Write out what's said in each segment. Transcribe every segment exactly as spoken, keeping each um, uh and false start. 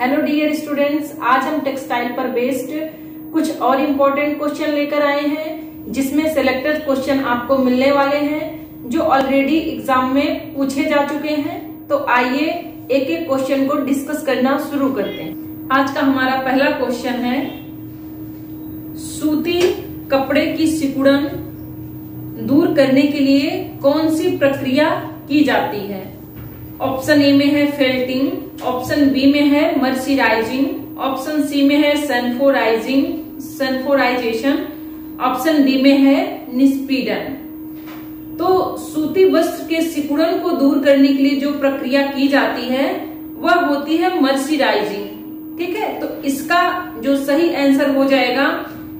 Hello dear students, आज हम textile पर बेस्ड कुछ और इम्पोर्टेंट क्वेश्चन लेकर आए हैं जिसमें सिलेक्टेड क्वेश्चन आपको मिलने वाले हैं जो ऑलरेडी एग्जाम में पूछे जा चुके हैं। तो आइए एक एक क्वेश्चन को डिस्कस करना शुरू करते हैं। आज का हमारा पहला क्वेश्चन है, सूती कपड़े की सिकुड़न दूर करने के लिए कौन सी प्रक्रिया की जाती है? ऑप्शन ए में है फेल्टिंग, ऑप्शन बी में है मर्सराइजिंग, ऑप्शन सी में है सेंफोराइजिंग सेंफोराइजेशन, ऑप्शन डी में है निस्पीडन। तो सूती वस्त्र के सिकुड़न को दूर करने के लिए जो प्रक्रिया की जाती है वह होती है मर्सराइजिंग। ठीक है, तो इसका जो सही आंसर हो जाएगा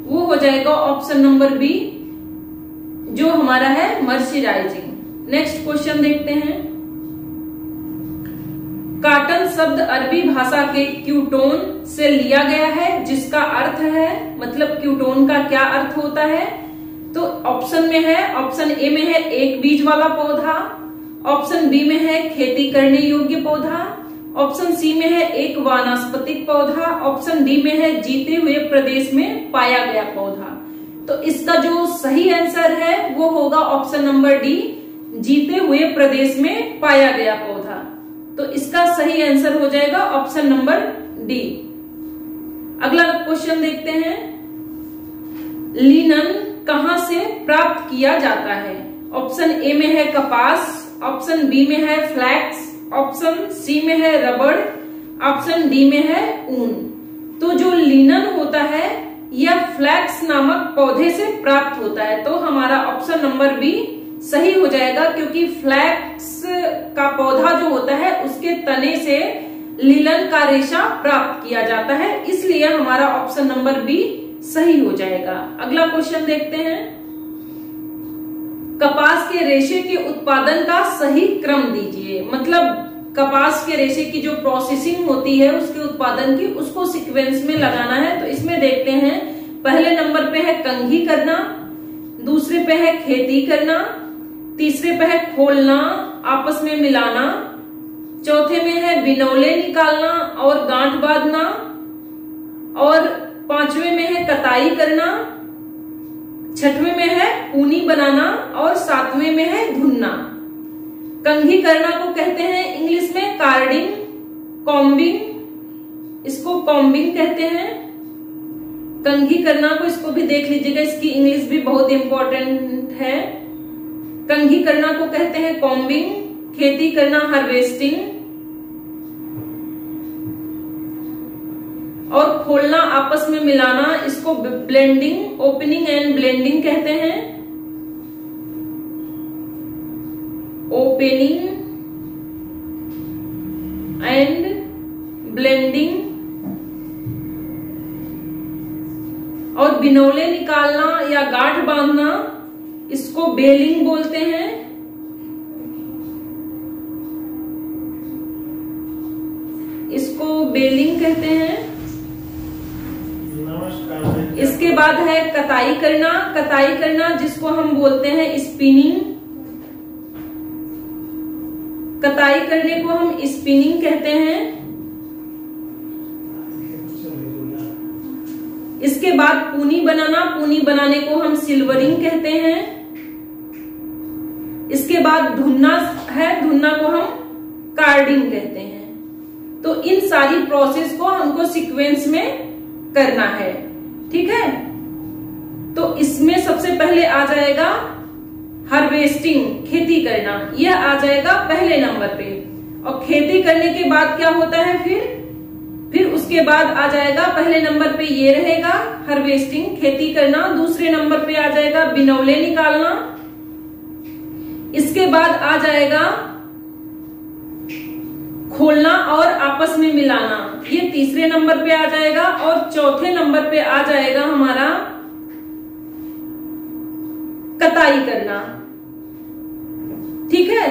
वो हो जाएगा ऑप्शन नंबर बी जो हमारा है मर्सराइजिंग। नेक्स्ट क्वेश्चन देखते हैं। काटन शब्द अरबी भाषा के क्यूटोन से लिया गया है जिसका अर्थ है, मतलब क्यूटोन का क्या अर्थ होता है? तो ऑप्शन में है, ऑप्शन ए में है एक बीज वाला पौधा, ऑप्शन बी में है खेती करने योग्य पौधा, ऑप्शन सी में है एक वानस्पतिक पौधा, ऑप्शन डी में है जीते हुए प्रदेश में पाया गया पौधा। तो इसका जो सही आंसर है वो होगा ऑप्शन नंबर डी, जीते हुए प्रदेश में पाया गया पौधा। तो इसका सही आंसर हो जाएगा ऑप्शन नंबर डी। अगला क्वेश्चन देखते हैं। लिनन कहां से प्राप्त किया जाता है? ऑप्शन ए में है कपास, ऑप्शन बी में है फ्लैक्स, ऑप्शन सी में है रबड़, ऑप्शन डी में है ऊन। तो जो लिनन होता है यह फ्लैक्स नामक पौधे से प्राप्त होता है। तो हमारा ऑप्शन नंबर बी सही हो जाएगा क्योंकि फ्लैक्स का पौधा जो होता है उसके तने से लिनन का रेशा प्राप्त किया जाता है, इसलिए हमारा ऑप्शन नंबर बी सही हो जाएगा। अगला क्वेश्चन देखते हैं। कपास के रेशे के उत्पादन का सही क्रम दीजिए, मतलब कपास के रेशे की जो प्रोसेसिंग होती है उसके उत्पादन की, उसको सीक्वेंस में लगाना है। तो इसमें देखते हैं, पहले नंबर पे है कंघी करना, दूसरे पे है खेती करना, तीसरे पे है खोलना, आपस में मिलाना, चौथे में है बिनौले निकालना और गांठ बांधना, और पांचवे में है कताई करना, छठवें में है ऊनी बनाना और सातवें में है धुनना। कंघी करना को कहते हैं इंग्लिश में कार्डिंग, कॉम्बिंग, इसको कॉम्बिंग कहते हैं। कंघी करना को इसको भी देख लीजिएगा, इसकी इंग्लिश भी बहुत इंपॉर्टेंट है। कंघी करना को कहते हैं कॉम्बिंग, खेती करना हार्वेस्टिंग, और खोलना आपस में मिलाना इसको ब्लेंडिंग, ओपनिंग एंड ब्लेंडिंग कहते हैं, ओपनिंग एंड ब्लेंडिंग, और बिनौले निकालना या गांठ बांधना इसको बेलिंग बोलते हैं, इसको बेलिंग कहते हैं। इसके बाद है कताई करना, कताई करना जिसको हम बोलते हैं स्पिनिंग, कताई करने को हम स्पिनिंग कहते हैं। इसके बाद पूनी बनाना, पूनी बनाने को हम सिल्वरिंग कहते हैं। इसके बाद धुनना है, धुनना को हम कार्डिंग कहते हैं। तो इन सारी प्रोसेस को हमको सीक्वेंस में करना है, ठीक है। तो इसमें सबसे पहले आ जाएगा हार्वेस्टिंग, खेती करना, यह आ जाएगा पहले नंबर पे, और खेती करने के बाद क्या होता है फिर फिर उसके बाद आ जाएगा, पहले नंबर पे ये रहेगा हार्वेस्टिंग, खेती करना, दूसरे नंबर पे आ जाएगा बिनौले निकालना, इसके बाद आ जाएगा खोलना और आपस में मिलाना, ये तीसरे नंबर पे आ जाएगा, और चौथे नंबर पे आ जाएगा हमारा कताई करना, ठीक है।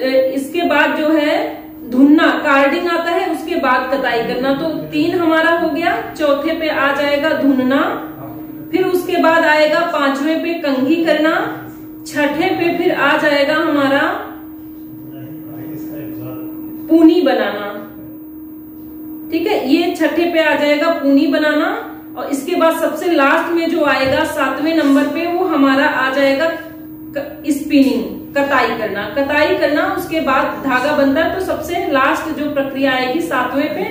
तो इसके बाद जो है धुनना, कार्डिंग आता है, उसके बाद कताई करना। तो तीन हमारा हो गया, चौथे पे आ जाएगा धुनना, फिर उसके बाद आएगा पांचवे पे कंघी करना, छठे पे फिर आ जाएगा हमारा पूनी बनाना, ठीक है, ये छठे पे आ जाएगा पूनी बनाना। और इसके बाद सबसे लास्ट में जो आएगा सातवें नंबर पे वो हमारा आ जाएगा स्पिनिंग, कताई करना। कताई करना उसके बाद धागा बनता है, तो सबसे लास्ट जो प्रक्रिया आएगी सातवें पे,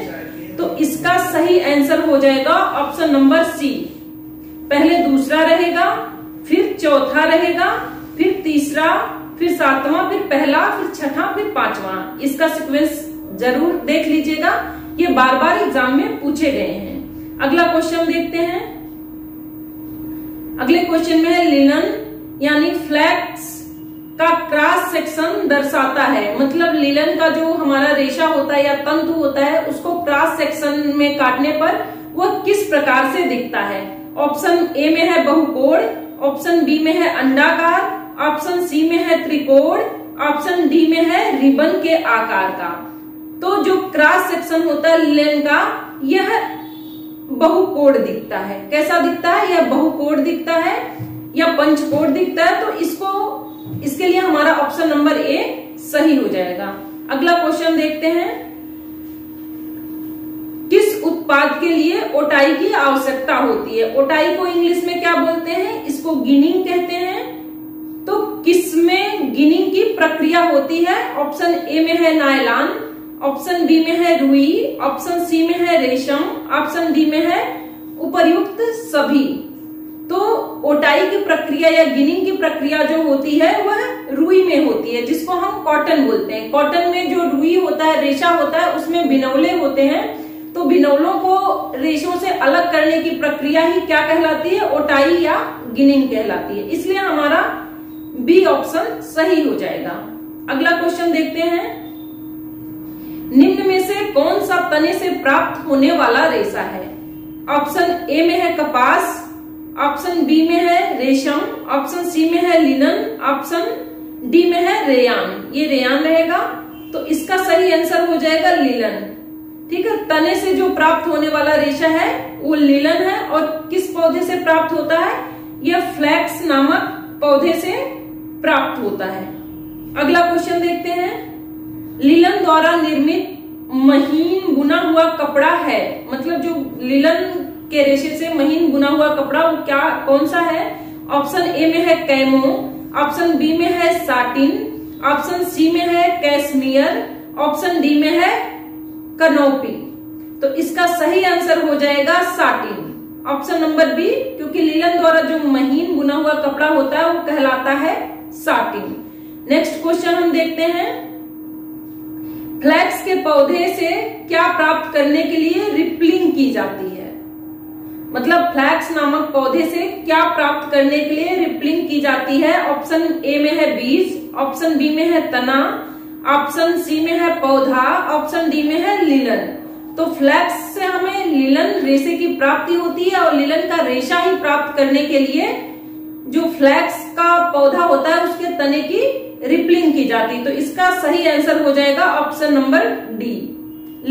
तो इसका सही आंसर हो जाएगा ऑप्शन नंबर सी। पहले दूसरा रहेगा, फिर चौथा रहेगा, फिर तीसरा, फिर सातवां, फिर पहला, फिर छठा, फिर पांचवा। इसका सीक्वेंस जरूर देख लीजिएगा, ये बार बार एग्जाम में पूछे गए हैं। अगला क्वेश्चन देखते हैं। अगले क्वेश्चन में है लिनन यानी फ्लैक्स का क्रॉस सेक्शन दर्शाता है। मतलब लिनन का जो हमारा रेशा होता है या तंतु होता है, उसको क्रॉस सेक्शन में काटने पर वह किस प्रकार से दिखता है। ऑप्शन ए में है बहुकोण, ऑप्शन बी में है अंडाकार, ऑप्शन सी में है त्रिकोण, ऑप्शन डी में है रिबन के आकार का। तो जो क्रॉस सेक्शन होता है लिनन का, यह बहुकोण दिखता है। कैसा दिखता है? यह बहुकोण दिखता है या पंचकोण दिखता है। तो इसको इसके लिए हमारा ऑप्शन नंबर ए सही हो जाएगा। अगला क्वेश्चन देखते हैं। किस उत्पाद के लिए ओटाई की आवश्यकता होती है? ओटाई को इंग्लिश में क्या बोलते हैं? इसको गिनिंग कहते हैं। तो किसमें गिनिंग की प्रक्रिया होती है? ऑप्शन ए में है नायलॉन, ऑप्शन बी में है रुई, ऑप्शन सी में है रेशम, ऑप्शन डी में है उपर्युक्त सभी। तो ओटाई की प्रक्रिया या गिनिंग की प्रक्रिया जो होती है वह रुई में होती है, जिसको हम कॉटन बोलते हैं। कॉटन में जो रुई होता है, रेशा होता है, उसमें बिनौले होते हैं। तो बिनौलों को रेशों से अलग करने की प्रक्रिया ही क्या कहलाती है? ओटाई या गिनिंग कहलाती है। इसलिए हमारा बी ऑप्शन सही हो जाएगा। अगला क्वेश्चन देखते हैं। निम्न में से कौन सा तने से प्राप्त होने वाला रेशा है? ऑप्शन ए में है कपास, ऑप्शन बी में है रेशम, ऑप्शन सी में है लिनन, ऑप्शन डी में है रेयान। ये रेयान रहेगा, तो इसका सही आंसर हो जाएगा लिनन। ठीक है, तने से जो प्राप्त होने वाला रेशा है वो लिनन है। और किस पौधे से प्राप्त होता है? यह फ्लैक्स नामक पौधे से प्राप्त होता है। अगला क्वेश्चन देखते हैं। लिनन द्वारा निर्मित महीन बुना हुआ कपड़ा है। मतलब जो लिनन के रेशे से महीन बुना हुआ कपड़ा वो क्या कौन सा है? ऑप्शन ए में है कैमो, ऑप्शन बी में है साटिन, ऑप्शन सी में है कैशमियर, ऑप्शन डी में है कनोपी। तो इसका सही आंसर हो जाएगा साटिन, ऑप्शन नंबर बी, क्योंकि लिनन द्वारा जो महीन बुना हुआ कपड़ा होता है वो कहलाता है साटिन। नेक्स्ट क्वेश्चन हम देखते हैं। फ्लैक्स के पौधे से क्या प्राप्त करने के लिए रिपलिंग की जाती है? मतलब फ्लैक्स नामक पौधे से क्या प्राप्त करने के लिए रिपलिंग की जाती है? ऑप्शन ए में है बीज, ऑप्शन बी में है तना, ऑप्शन सी में है पौधा, ऑप्शन डी में है लिनन। तो फ्लैक्स से हमें लिनन रेशे की प्राप्ति होती है, और लिनन का रेशा ही प्राप्त करने के लिए जो फ्लैक्स का पौधा होता है उसके तने की रिपलिंग की जाती है। तो इसका सही आंसर हो जाएगा ऑप्शन नंबर डी,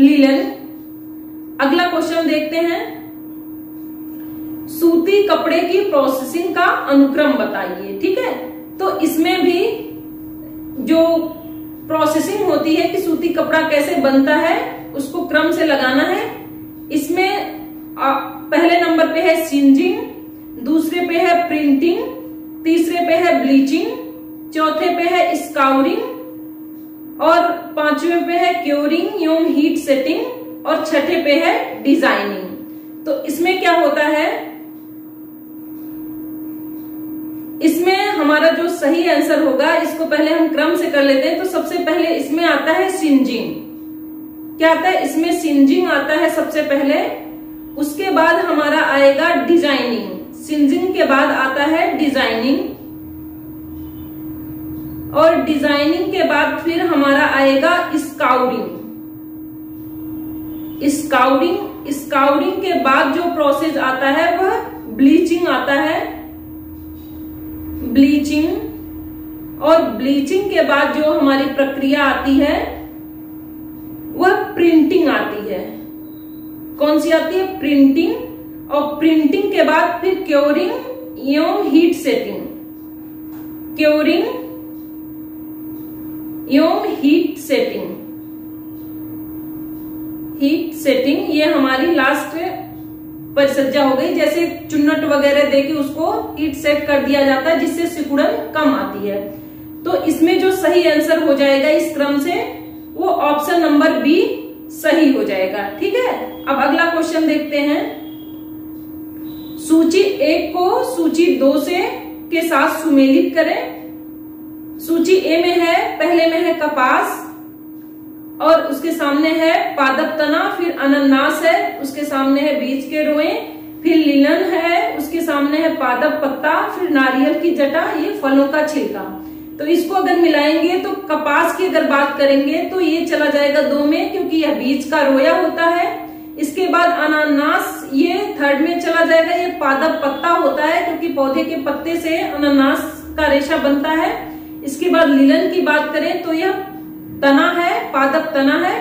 लिनन। अगला क्वेश्चन देखते हैं। सूती कपड़े की प्रोसेसिंग का अनुक्रम बताइए। ठीक है, तो इसमें भी जो प्रोसेसिंग होती है कि सूती कपड़ा कैसे बनता है, उसको क्रम से लगाना है। इसमें पहले नंबर पे है सिंजिंग, दूसरे पे है प्रिंटिंग, तीसरे पे है ब्लीचिंग, चौथे पे है स्काउरिंग, और पांचवें पे है क्योरिंग एवं हीट सेटिंग, और छठे पे है डिजाइनिंग। तो इसमें क्या होता है? इसमें हमारा जो सही आंसर होगा, इसको पहले हम क्रम से कर लेते हैं। तो सबसे पहले इसमें आता है सिंजिंग। क्या आता है इसमें? सिंजिंग आता है सबसे पहले। उसके बाद हमारा आएगा डिजाइनिंग। सिंजिंग के बाद आता है डिजाइनिंग, और डिजाइनिंग के बाद फिर हमारा आएगा स्काउरिंग। स्काउरिंग स्काउरिंग के बाद जो प्रोसेस आता है वह ब्लीचिंग आता है, ब्लीचिंग। और ब्लीचिंग के बाद जो हमारी प्रक्रिया आती है वह प्रिंटिंग आती है। कौन सी आती है? प्रिंटिंग। और प्रिंटिंग के बाद फिर क्योरिंग एवं हीट सेटिंग, क्योरिंग एवं हीट सेटिंग, हीट सेटिंग, ये हमारी लास्ट परिसज्जा हो गई। जैसे चुन्नट वगैरह देके उसको हीट सेट कर दिया जाता है जिससे सिकुड़न कम आती है। तो इसमें जो सही आंसर हो जाएगा इस क्रम से वो ऑप्शन नंबर बी सही हो जाएगा। ठीक है, अब अगला क्वेश्चन देखते हैं। सूची एक को सूची दो से के साथ सुमेलित करें। सूची ए में है, पहले में है कपास और उसके सामने है पादप तना, फिर अनन्नास है उसके सामने है बीज के रोए, फिर लीलन है उसके सामने है पादप पत्ता, फिर नारियल की जटा, ये फलों का छिलका। तो इसको अगर मिलाएंगे तो कपास की अगर बात करेंगे तो ये चला जाएगा दो में क्योंकि यह बीज का रोया होता है। इसके बाद अनानास ये थर्ड में चला जाएगा, ये पादप पत्ता होता है क्योंकि पौधे के पत्ते से अनानास का रेशा बनता है। इसके बाद लीलन की बात करें तो यह तना है, पादप तना है,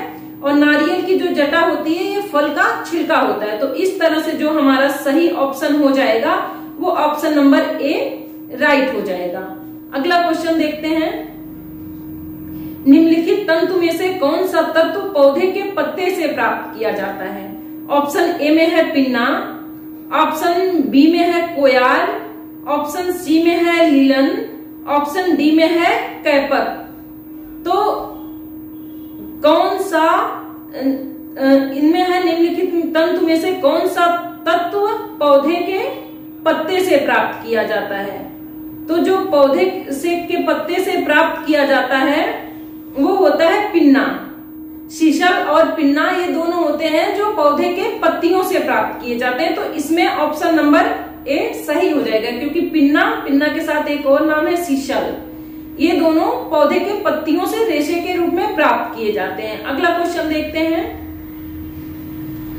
और नारियल की जो जटा होती है ये फल का छिलका होता है। तो इस तरह से जो हमारा सही ऑप्शन हो जाएगा वो ऑप्शन नंबर ए राइट हो जाएगा। अगला क्वेश्चन देखते हैं। निम्नलिखित तंतु में से कौन सा तत्व पौधे के पत्ते से प्राप्त किया जाता है? ऑप्शन ए में है पिन्ना, ऑप्शन बी में है कोयार, ऑप्शन सी में है लीलन, ऑप्शन डी में है कैपर। तो कौन सा इनमें है, निम्नलिखित तंतु में से कौन सा तत्व पौधे के पत्ते से प्राप्त किया जाता है? तो जो पौधे से के पत्ते से प्राप्त किया जाता है वो होता है पिन्ना। शीशल और पिन्ना ये दोनों होते हैं जो पौधे के पत्तियों से प्राप्त किए जाते हैं। तो इसमें ऑप्शन नंबर ए सही हो जाएगा क्योंकि पिन्ना, पिन्ना के साथ एक और नाम है शीशल, ये दोनों पौधे के पत्तियों से रेशे के रूप में प्राप्त किए जाते हैं। अगला क्वेश्चन देखते हैं।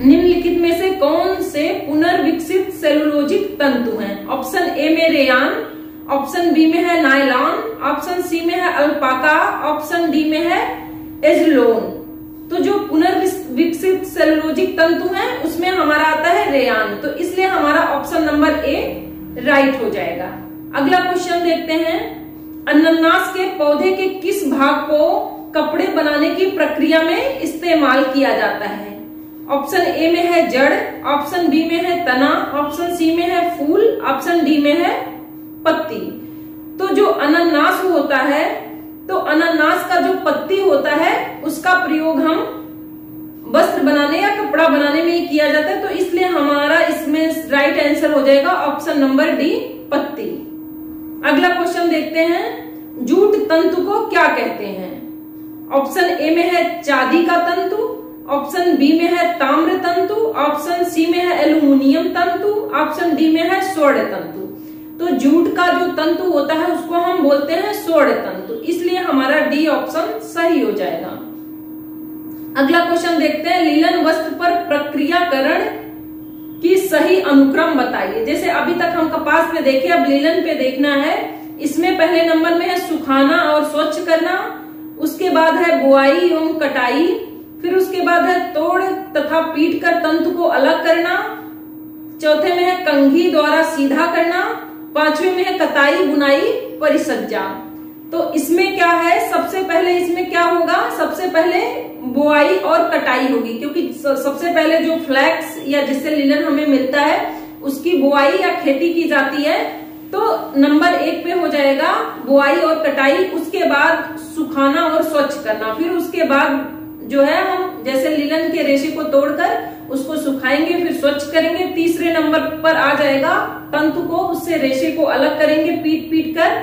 निम्नलिखित में से कौन से पुनर्विकसित सेलुलोजिक तंतु हैं? ऑप्शन ए में रेयान, ऑप्शन बी में है नायलॉन, ऑप्शन सी में है अल्पाका, ऑप्शन डी में है एजलोन। तो जो पुनर्विकसित सेलुलोजिक तंतु हैं उसमें हमारा आता है रेयान, तो इसलिए हमारा ऑप्शन नंबर ए राइट हो जाएगा। अगला क्वेश्चन देखते हैं। अनन्नास के पौधे के किस भाग को कपड़े बनाने की प्रक्रिया में इस्तेमाल किया जाता है? ऑप्शन ए में है जड़, ऑप्शन बी में है तना, ऑप्शन सी में है फूल, ऑप्शन डी में है पत्ती। तो जो अनानास होता है, तो अनानास का जो पत्ती होता है उसका प्रयोग हम वस्त्र बनाने या कपड़ा बनाने में ही किया जाता है। तो इसलिए हमारा इसमें राइट आंसर हो जाएगा ऑप्शन नंबर डी पत्ती। अगला क्वेश्चन देखते हैं। जूट तंतु को क्या कहते हैं? ऑप्शन ए में है चांदी का तंतु, ऑप्शन बी में है ताम्र तंतु, ऑप्शन सी में है एल्यूमिनियम तंतु, ऑप्शन डी में है स्वर्ण तंतु। तो जूट का जो तंतु होता है उसको हम बोलते हैं स्वर्ण तंतु, इसलिए हमारा डी ऑप्शन सही हो जाएगा। अगला क्वेश्चन देखते हैं। लीलन वस्त्र पर प्रक्रियाकरण की सही अनुक्रम बताइए। जैसे अभी तक हम कपास पे देखे, अब लीलन पे देखना है। इसमें पहले नंबर में है सुखाना और स्वच्छ करना, उसके बाद है बुआई एवं कटाई, फिर उसके बाद है तोड़ तथा पीट कर तंतु को अलग करना, चौथे में है कंघी द्वारा सीधा करना, पांचवे में है कताई बुनाई परिसज्जा। तो इसमें क्या है, सबसे पहले इसमें क्या होगा, सबसे पहले बुआई और कटाई होगी क्योंकि सबसे पहले जो फ्लैक्स या जिससे लिनन हमें मिलता है उसकी बुआई या खेती की जाती है। तो नंबर एक पे हो जाएगा बुआई और कटाई, उसके बाद सुखाना और स्वच्छ करना, फिर उसके बाद जो है हम जैसे लिनन के रेशे को तोड़कर उसको सुखाएंगे फिर स्वच्छ करेंगे। तीसरे नंबर पर आ जाएगा तंतु को, उससे रेशे को अलग करेंगे पीट पीट कर।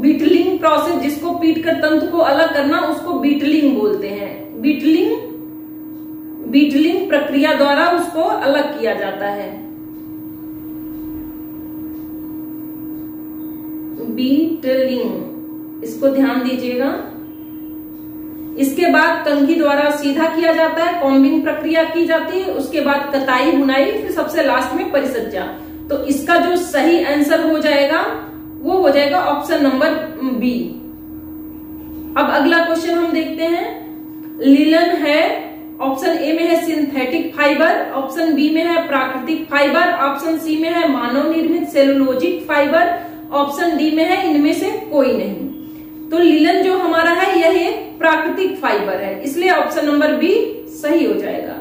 बीटलिंग प्रोसेस, जिसको पीट कर तंतु को अलग करना उसको बीटलिंग बोलते हैं। बीटलिंग बीटलिंग प्रक्रिया द्वारा उसको अलग किया जाता है। बीटलिंग, इसको ध्यान दीजिएगा। इसके बाद कंघी द्वारा सीधा किया जाता है, कॉम्बिंग प्रक्रिया की जाती है, उसके बाद कताई बुनाई, फिर सबसे लास्ट में परिसज्जा। तो इसका जो सही आंसर हो जाएगा वो हो जाएगा ऑप्शन नंबर बी। अब अगला क्वेश्चन हम देखते हैं। लीलन है, ऑप्शन ए में है सिंथेटिक फाइबर, ऑप्शन बी में है प्राकृतिक फाइबर, ऑप्शन सी में है मानव निर्मित सेलुलोजिक फाइबर, ऑप्शन डी में है इनमें से कोई नहीं। तो लीलन जो हमारा है यह एक प्राकृतिक फाइबर है, इसलिए ऑप्शन नंबर बी सही हो जाएगा।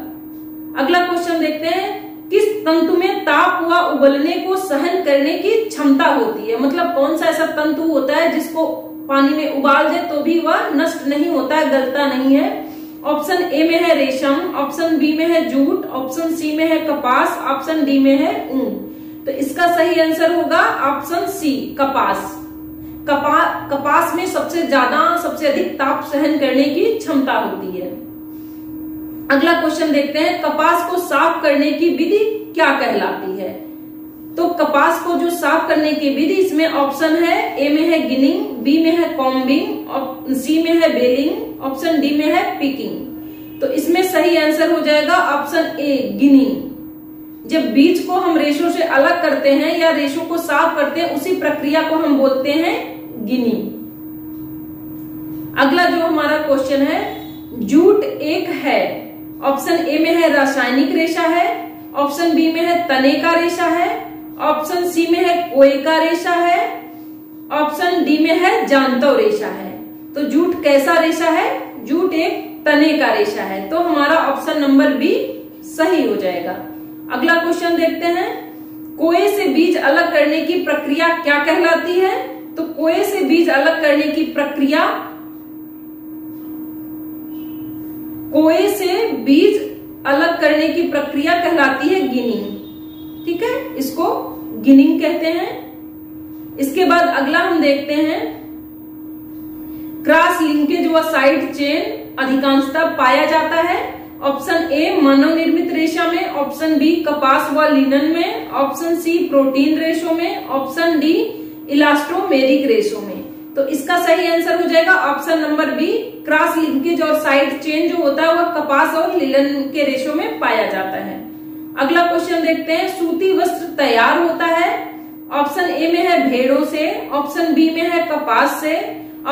अगला क्वेश्चन देखते हैं, किस तंतु में ताप व उबलने को सहन करने की क्षमता होती है, मतलब कौन सा ऐसा तंतु होता है जिसको पानी में उबाल दे तो भी वह नष्ट नहीं होता है, गलता नहीं है। ऑप्शन ए में है रेशम, ऑप्शन बी में है जूट, ऑप्शन सी में है कपास, ऑप्शन डी में है ऊन। तो इसका सही आंसर होगा ऑप्शन सी कपास। कपा, कपास में सबसे ज्यादा सबसे अधिक ताप सहन करने की क्षमता होती है। अगला क्वेश्चन देखते हैं, कपास को साफ करने की विधि क्या कहलाती है। तो कपास को जो साफ करने की विधि, इसमें ऑप्शन है ए में है गिनिंग, बी में है कॉम्बिंग, और सी में है बेलिंग, ऑप्शन डी में है पिकिंग। तो इसमें सही आंसर हो जाएगा ऑप्शन ए गिनिंग। जब बीज को हम रेशों से अलग करते हैं या रेशों को साफ करते हैं, उसी प्रक्रिया को हम बोलते हैं गिनिंग। अगला जो हमारा क्वेश्चन है, जूट एक है, ऑप्शन ए में है रासायनिक रेशा है, ऑप्शन बी में है तने का रेशा है, ऑप्शन सी में है कोए का रेशा है, ऑप्शन डी में है जानतो रेशा है। तो जूट कैसा रेशा है, जूट एक तने का रेशा है। तो हमारा ऑप्शन नंबर बी सही हो जाएगा। अगला क्वेश्चन देखते हैं, कोए से बीज अलग करने की प्रक्रिया क्या कहलाती है। तो कोए से बीज अलग करने की प्रक्रिया कोए से बीज अलग करने की प्रक्रिया कहलाती है गिनिंग। ठीक है, इसको गिनिंग कहते हैं। इसके बाद अगला हम देखते हैं, क्रॉस लिंकेज व साइड चेन अधिकांशतः पाया जाता है। ऑप्शन ए मानव निर्मित रेशा में, ऑप्शन बी कपास व लिनन में, ऑप्शन सी प्रोटीन रेशों में, ऑप्शन डी इलास्टोमेरिक रेशों में। तो इसका सही आंसर हो जाएगा option number B, cross linkage और साइड चेन जो होता है वह कपास और लिनन के रेशों में पाया जाता है। अगला क्वेश्चन देखते हैं, सूती वस्त्र तैयार होता है। ऑप्शन ए में है भेड़ों से, ऑप्शन बी में है कपास से,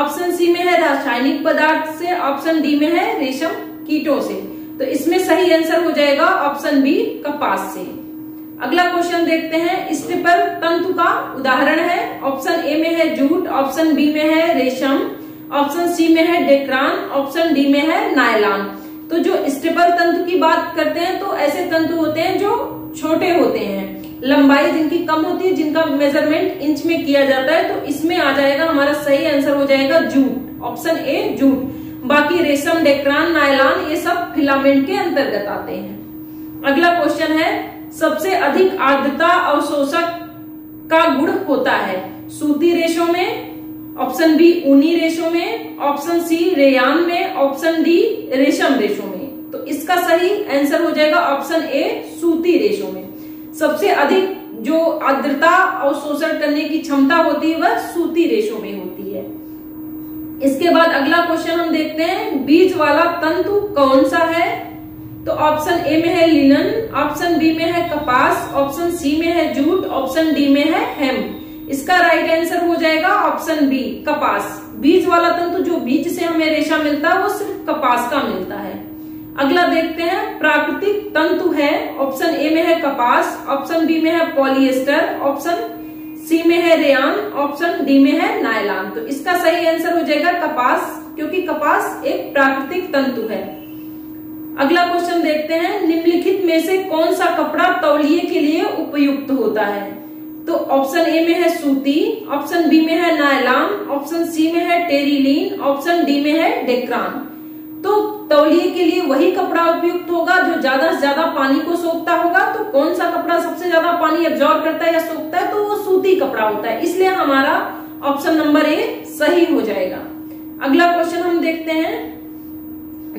ऑप्शन सी में है रासायनिक पदार्थ से, ऑप्शन डी में है रेशम कीटों से। तो इसमें सही आंसर हो जाएगा ऑप्शन बी कपास से। अगला क्वेश्चन देखते हैं, स्टेपल तंतु का उदाहरण है। ऑप्शन ए में है जूट, ऑप्शन बी में है रेशम, ऑप्शन सी में है डेक्रान, ऑप्शन डी में है नायलॉन। तो जो स्टेपल तंतु की बात करते हैं तो ऐसे तंतु होते हैं जो छोटे होते हैं, लंबाई जिनकी कम होती है, जिनका मेजरमेंट इंच में किया जाता है। तो इसमें आ जाएगा हमारा सही आंसर हो जाएगा जूट, ऑप्शन ए जूट। बाकी रेशम, डेक्रान, नायलॉन ये सब फिलामेंट के अंतर्गत आते हैं। अगला क्वेश्चन है, सबसे अधिक आर्द्रता अवशोषक का गुण होता है। सूती रेशों में, ऑप्शन बी ऊनी रेशों में, ऑप्शन सी रेयान में, ऑप्शन डी रेशम रेशों में। तो इसका सही आंसर हो जाएगा ऑप्शन ए सूती रेशों में। सबसे अधिक जो आर्द्रता अवशोषण करने की क्षमता होती है वह सूती रेशों में होती है। इसके बाद अगला क्वेश्चन हम देखते हैं, बीज वाला तंतु कौन सा है। तो ऑप्शन ए में है लिनन, ऑप्शन बी में है कपास, ऑप्शन सी में है जूट, ऑप्शन डी में है हेम। इसका राइट आंसर हो जाएगा ऑप्शन बी कपास। बीज वाला तंतु, जो बीज से हमें रेशा मिलता है वो सिर्फ कपास का मिलता है। अगला देखते हैं, प्राकृतिक तंतु है। ऑप्शन ए में है कपास, ऑप्शन बी में है पॉलिएस्टर, ऑप्शन सी में है रेयान, ऑप्शन डी में है नायलॉन। तो इसका सही आंसर हो जाएगा कपास, क्योंकि कपास एक प्राकृतिक तंतु है। अगला क्वेश्चन देखते हैं, निम्नलिखित में से कौन सा कपड़ा तौलिए के लिए उपयुक्त होता है। तो ऑप्शन ए में है सूती, ऑप्शन बी में है नायलॉन, ऑप्शन सी में है टेरीलीन, ऑप्शन डी में है डेक्रान। तो तौलिए के लिए वही कपड़ा उपयुक्त होगा जो ज्यादा से ज्यादा पानी को सोखता होगा। तो कौन सा कपड़ा सबसे ज्यादा पानी एब्जॉर्ब करता है या सोखता है, तो वो सूती कपड़ा होता है। इसलिए हमारा ऑप्शन नंबर ए सही हो जाएगा। अगला क्वेश्चन हम देखते हैं,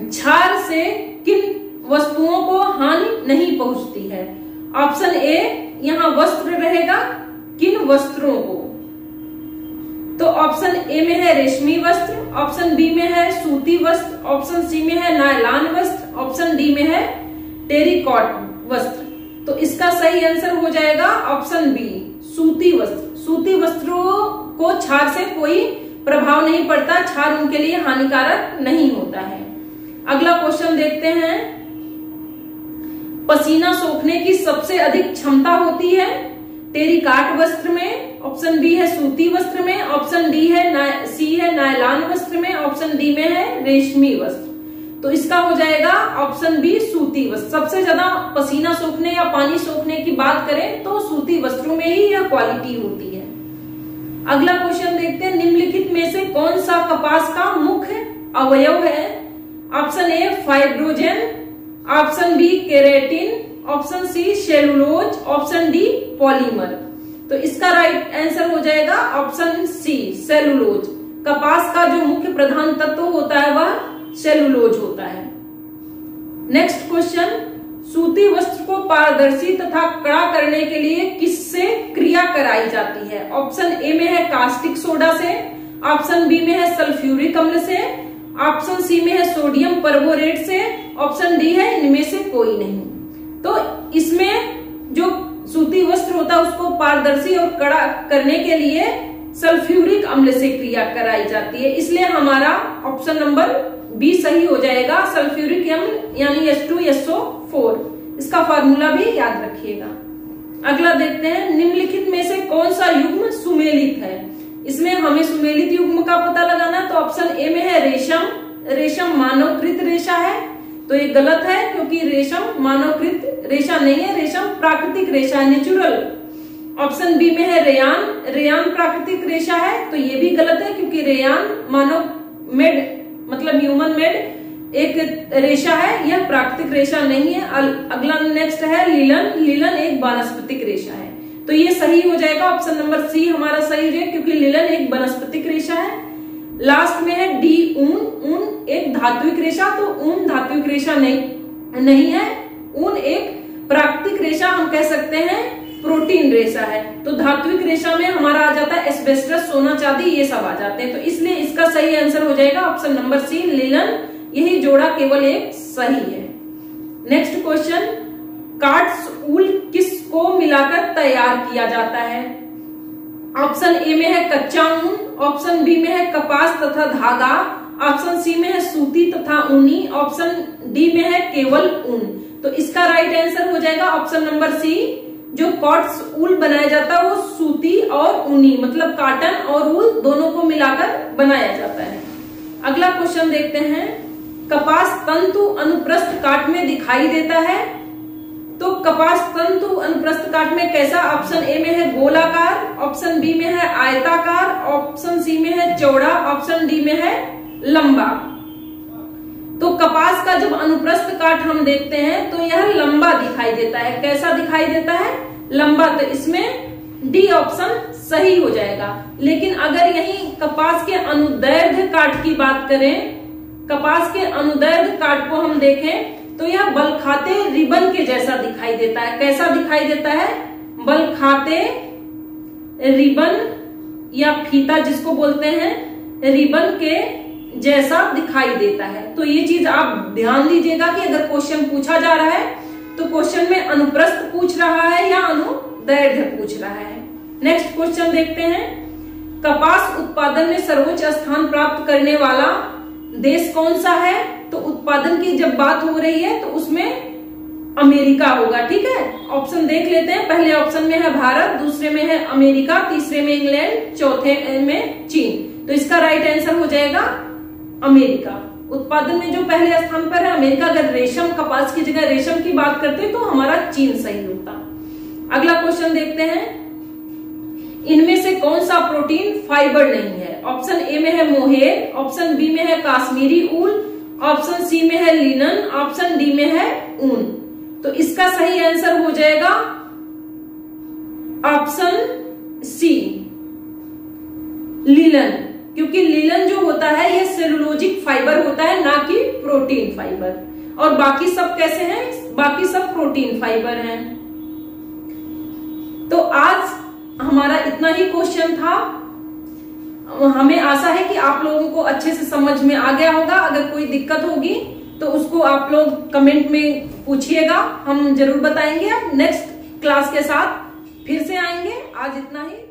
क्षार से किन वस्तुओं को हानि नहीं पहुंचती है। ऑप्शन ए यहाँ वस्त्र रहेगा, किन वस्त्रों को। तो ऑप्शन ए में है रेशमी वस्त्र, ऑप्शन बी में है सूती वस्त्र, ऑप्शन सी में है नायलॉन वस्त्र, ऑप्शन डी में है टेरिकॉट वस्त्र। तो इसका सही आंसर हो जाएगा ऑप्शन बी सूती वस्त्र। सूती वस्त्रों को क्षार से कोई प्रभाव नहीं पड़ता, क्षार उनके लिए हानिकारक नहीं होता है। अगला क्वेश्चन देखते हैं, पसीना सोखने की सबसे अधिक क्षमता होती है टेरिकॉट वस्त्र में, ऑप्शन बी है सूती वस्त्र में, ऑप्शन डी है सी है नायलॉन वस्त्र में, ऑप्शन डी में है रेशमी वस्त्र। तो इसका हो जाएगा ऑप्शन बी सूती वस्त्र। सबसे ज्यादा पसीना सोखने या पानी सोखने की बात करें तो सूती वस्त्रों में ही यह क्वालिटी होती है। अगला क्वेश्चन देखते हैं, निम्नलिखित में से कौन सा कपास का मुख्य अवयव है? Option A fibrogen, option B keratin, option C cellulose, option D polymer. तो इसका राइट आंसर हो जाएगा ऑप्शन सी सेलुलोज। कपास का जो मुख्य प्रधान तत्व होता है वह सेलुलोज होता है। नेक्स्ट क्वेश्चन, सूती वस्त्र को पारदर्शी तथा कड़ा करने के लिए किससे क्रिया कराई जाती है? ऑप्शन ए में है कास्टिक सोडा से, ऑप्शन बी में है सल्फ्यूरिक अम्ल से, ऑप्शन सी में है सोडियम परबोरेट से, ऑप्शन डी है इनमें से कोई नहीं। तो इसमें जो सूती वस्त्र होता है उसको पारदर्शी और कड़ा करने के लिए सल्फ्यूरिक अम्ल से क्रिया कराई जाती है, इसलिए हमारा ऑप्शन नंबर बी सही हो जाएगा, सल्फ्यूरिक अम्ल यानी H two S O four. इसका फॉर्मूला भी याद रखिएगा। अगला देखते हैं, निम्नलिखित में से कौन सा युग्म सुमेलित है? इसमें हमें सुमेलित युग्म का पता लगाना, तो ऑप्शन ए में है रेशम। रेशम मानवकृत रेशा है तो ये गलत है क्योंकि रेशम मानवकृत रेशा नहीं है, रेशम प्राकृतिक रेशा है, नेचुरल। ऑप्शन बी में है रेयान, रेयान प्राकृतिक रेशा है तो ये भी गलत है क्योंकि रेयान मानव मेड मतलब ह्यूमन मेड एक रेशा है, यह प्राकृतिक रेशा नहीं है। अगला नेक्स्ट है लिलन, लिलन एक वानस्पतिक रेशा है तो ये सही हो जाएगा, ऑप्शन नंबर सी हमारा सही है क्योंकि लिलन एक वानस्पतिक रेशा है। लास्ट में है डी ऊन, ऊन एक धात्विक रेशा तो ऊन धात्विक रेशा नहीं नहीं है, ऊन एक प्राकृतिक रेशा हम कह सकते हैं, प्रोटीन रेशा है। तो धात्विक रेशा में हमारा आ जाता है एस्बेस्टस, सोना, चांदी, ये सब आ जाते हैं, तो इसलिए इसका सही आंसर हो जाएगा ऑप्शन नंबर सी लिनन, यही जोड़ा केवल एक सही है। नेक्स्ट क्वेश्चन, कार्ड्स ऊल किसको मिलाकर तैयार किया जाता है? ऑप्शन ए में है कच्चा ऊन, ऑप्शन बी में है कपास तथा धागा, ऑप्शन सी में है सूती तथा ऊनी, ऑप्शन डी में है केवल ऊन। तो इसका राइट आंसर हो जाएगा ऑप्शन नंबर सी, जो कॉट्स ऊल बनाया जाता है वो सूती और ऊनी मतलब काटन और ऊल दोनों को मिलाकर बनाया जाता है। अगला क्वेश्चन देखते हैं, कपास तंतु अनुप्रस्थ काट में दिखाई देता है, तो कपास तंतु अनुप्रस्थ काट में कैसा? ऑप्शन ए में है गोलाकार, ऑप्शन बी में है आयताकार, ऑप्शन सी में है चौड़ा, ऑप्शन डी में है लंबा। तो कपास का जब अनुप्रस्थ काट हम देखते हैं तो यह लंबा दिखाई देता है, कैसा दिखाई देता है? लंबा। तो इसमें डी ऑप्शन सही हो जाएगा। लेकिन अगर यही कपास के अनुदैर्ध्य काट की बात करें, कपास के अनुदैर्ध्य काट को हम देखें तो यह बल खाते रिबन के जैसा दिखाई देता है, कैसा दिखाई देता है? बल खाते रिबन या फीता जिसको बोलते हैं, रिबन के जैसा दिखाई देता है। तो ये चीज आप ध्यान दीजिएगा कि अगर क्वेश्चन पूछा जा रहा है तो क्वेश्चन में अनुप्रस्थ पूछ रहा है या अनुदैर्ध्य पूछ रहा है। नेक्स्ट क्वेश्चन देखते हैं, कपास उत्पादन में सर्वोच्च स्थान प्राप्त करने वाला देश कौन सा है? तो उत्पादन की जब बात हो रही है तो उसमें अमेरिका होगा, ठीक है। ऑप्शन देख लेते हैं, पहले ऑप्शन में है भारत, दूसरे में है अमेरिका, तीसरे में इंग्लैंड, चौथे में चीन। तो इसका राइट आंसर हो जाएगा अमेरिका। उत्पादन में जो पहले स्थान पर है अमेरिका। अगर रेशम कपास की जगह रेशम की बात करते हैं तो हमारा चीन सही होता। अगला क्वेश्चन देखते हैं, इनमें से कौन सा प्रोटीन फाइबर नहीं है? ऑप्शन ए में है मोहेर, ऑप्शन बी में है काश्मीरी ऊन, ऑप्शन सी में है लिनन, ऑप्शन डी में है ऊन। तो इसका सही आंसर हो जाएगा ऑप्शन सी लिनन, क्योंकि लिनन जो होता है यह सेलुलोजिक फाइबर होता है, ना कि प्रोटीन फाइबर। और बाकी सब कैसे हैं? बाकी सब प्रोटीन फाइबर हैं। तो आज हमारा इतना ही क्वेश्चन था। हमें आशा है कि आप लोगों को अच्छे से समझ में आ गया होगा। अगर कोई दिक्कत होगी तो उसको आप लोग कमेंट में पूछिएगा, हम जरूर बताएंगे। नेक्स्ट क्लास के साथ फिर से आएंगे। आज इतना ही।